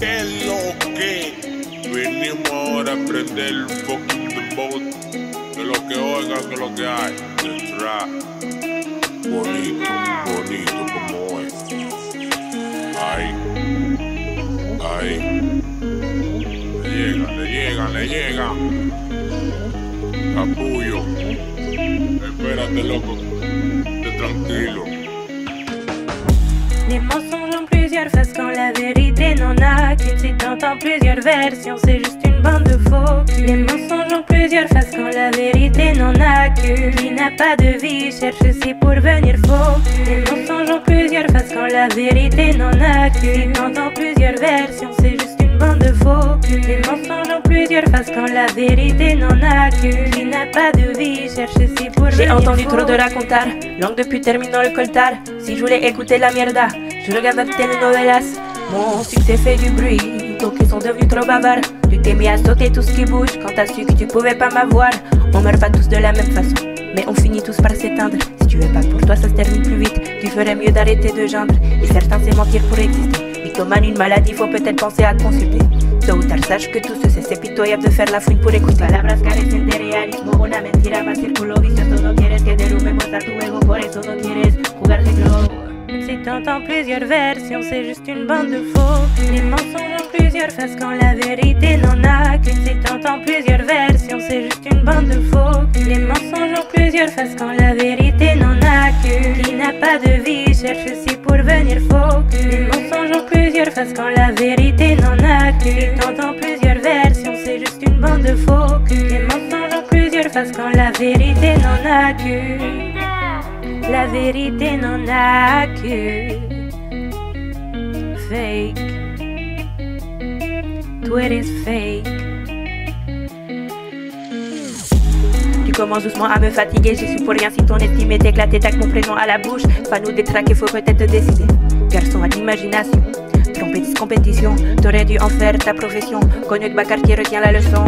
¿Qué es lo que? Venimos ahora a aprender un poquito de lo que oigan, de lo que hay. Del rap. Bonito, bonito como es. Ahí. Ahí. Le llegan. Capullo. Espérate, loco. Esté tranquilo. Les mensonges en plusieurs faces quand la vérité n'en a qu'une. Si t'entends plusieurs versions, c'est juste une bande de faux culs. Les mensonges en plusieurs faces quand la vérité n'en a qu'une. Qui n'a pas de vie cherche aussi pour venir faux cul. Les mensonges en plusieurs faces quand la vérité n'en a qu'une. Si t'entends plusieurs versions, c'est juste une bande de faux culs. Les mensonges en plusieurs faces quand la vérité n'en a qu'une. Qui n'a pas de vie cherche aussi pour venir faux. J'ai entendu trop de racontar, langue depuis terminant le coltar. Si je voulais écouter la mierda, je regarde telenovelas. Mon succès fait du bruit, donc ils sont devenus trop bavards. Tu t'es mis à sauter tout ce qui bouge quand t'as su que tu pouvais pas m'avoir. On meurt pas tous de la même façon, mais on finit tous par s'éteindre. Si tu veux pas pour toi, ça se termine plus vite. Tu ferais mieux d'arrêter de geindre. Et certains c'est mentir pour exister. Mythomane, une maladie, faut peut-être penser à te consulter. Tôt ou tard, sache que tout ce c'est pitoyable de faire la fouine pour écouter. Palabras carecen de realismo, una mentira más círculo vicioso. No quieres que derrumbemos a tu ego, por eso no quieres jugar de globo. Si t'entends plusieurs versions, c'est juste une bande de faux. Les mensonges ont plusieurs faces quand la vérité n'en a qu'une. Si t'entends plusieurs versions, c'est juste une bande de faux. Les mensonges ont plusieurs faces quand la vérité n'en a qu'une. Qui n'a pas de vie cherche aussi pour venir faux. Les mensonges ont plusieurs faces quand la vérité n'en a qu'une. Si t'entends plusieurs versions, c'est juste une bande de faux. Les mensonges ont plusieurs faces quand la vérité n'en a qu'une. La vérité n'en a qu'une. Fake. Tú eres fake. Tu commences doucement à me fatiguer. J'y suis pour rien si ton estime est éclatée. Tac mon prénom à la bouche. Pas nous détraquer, faut peut-être te décider. Garçon à l'imagination. Trompé de compétition. T'aurais dû en faire ta profession. Connu de Bacard qui retient la leçon.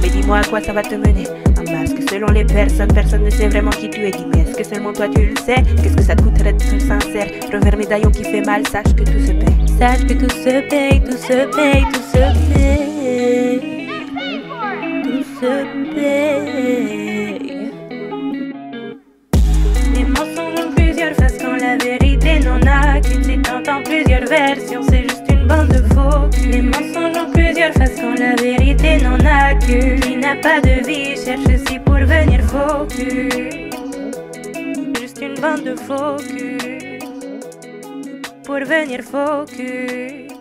Mais dis-moi à quoi ça va te mener. Parce que selon les personnes, personne ne sait vraiment qui tu es. Dis-moi, est-ce que seulement toi tu le sais? Qu'est-ce que ça te coûterait d'être sincère? Revers médaillon qui fait mal, sache que tout se paye. Sache que tout se paye, tout se paye, tout se paye. Tout se paye. Les mensonges ont plusieurs faces quand la vérité n'en a qu'une. Si t'entends plusieurs versions, c'est juste une bande de faux. Les mensonges ont plusieurs faces quand la vérité n'en a qu'une. Qui n'a pas de vie cherche aussi pour venir faux cul. Juste une bande de faux cul. Pour venir faux cul.